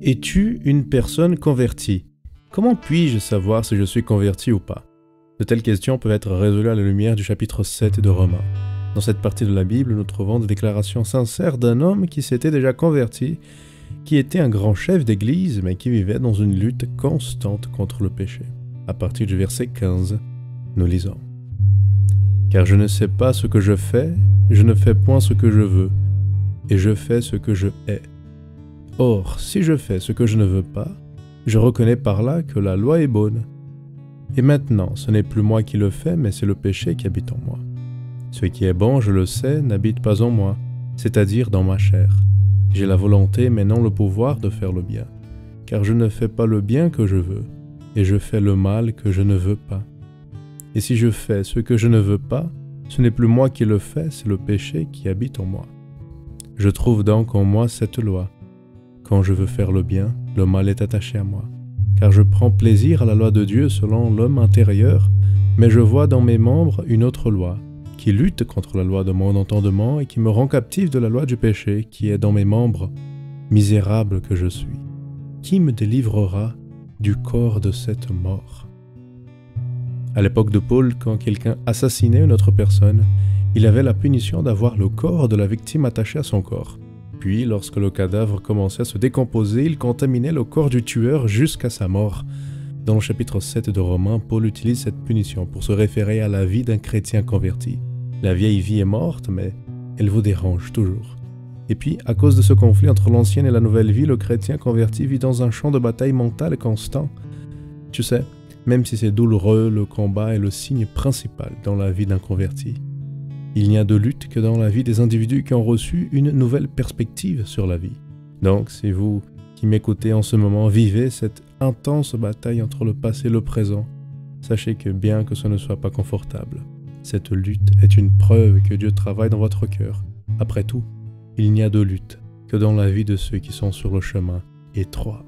Es-tu une personne convertie? Comment puis-je savoir si je suis converti ou pas? De telles questions peuvent être résolues à la lumière du chapitre 7 de Romains. Dans cette partie de la Bible, nous trouvons des déclarations sincères d'un homme qui s'était déjà converti, qui était un grand chef d'église, mais qui vivait dans une lutte constante contre le péché. À partir du verset 15, nous lisons. « Car je ne sais pas ce que je ne fais point ce que je veux, et je fais ce que je hais. Or, si je fais ce que je ne veux pas, je reconnais par là que la loi est bonne. Et maintenant, ce n'est plus moi qui le fais, mais c'est le péché qui habite en moi. Ce qui est bon, je le sais, n'habite pas en moi, c'est-à-dire dans ma chair. J'ai la volonté, mais non le pouvoir de faire le bien. Car je ne fais pas le bien que je veux, et je fais le mal que je ne veux pas. Et si je fais ce que je ne veux pas, ce n'est plus moi qui le fais, c'est le péché qui habite en moi. Je trouve donc en moi cette loi. Quand je veux faire le bien, le mal est attaché à moi. Car je prends plaisir à la loi de Dieu selon l'homme intérieur, mais je vois dans mes membres une autre loi, qui lutte contre la loi de mon entendement et qui me rend captif de la loi du péché qui est dans mes membres. Misérable que je suis, qui me délivrera du corps de cette mort? » À l'époque de Paul, quand quelqu'un assassinait une autre personne, il avait la punition d'avoir le corps de la victime attaché à son corps. Puis, lorsque le cadavre commençait à se décomposer, il contaminait le corps du tueur jusqu'à sa mort. Dans le chapitre 7 de Romains, Paul utilise cette punition pour se référer à la vie d'un chrétien converti. La vieille vie est morte, mais elle vous dérange toujours. Et puis, à cause de ce conflit entre l'ancienne et la nouvelle vie, le chrétien converti vit dans un champ de bataille mentale constant. Tu sais, même si c'est douloureux, le combat est le signe principal dans la vie d'un converti. Il n'y a de lutte que dans la vie des individus qui ont reçu une nouvelle perspective sur la vie. Donc, si vous qui m'écoutez en ce moment vivez cette intense bataille entre le passé et le présent, sachez que bien que ce ne soit pas confortable, cette lutte est une preuve que Dieu travaille dans votre cœur. Après tout, il n'y a de lutte que dans la vie de ceux qui sont sur le chemin étroit.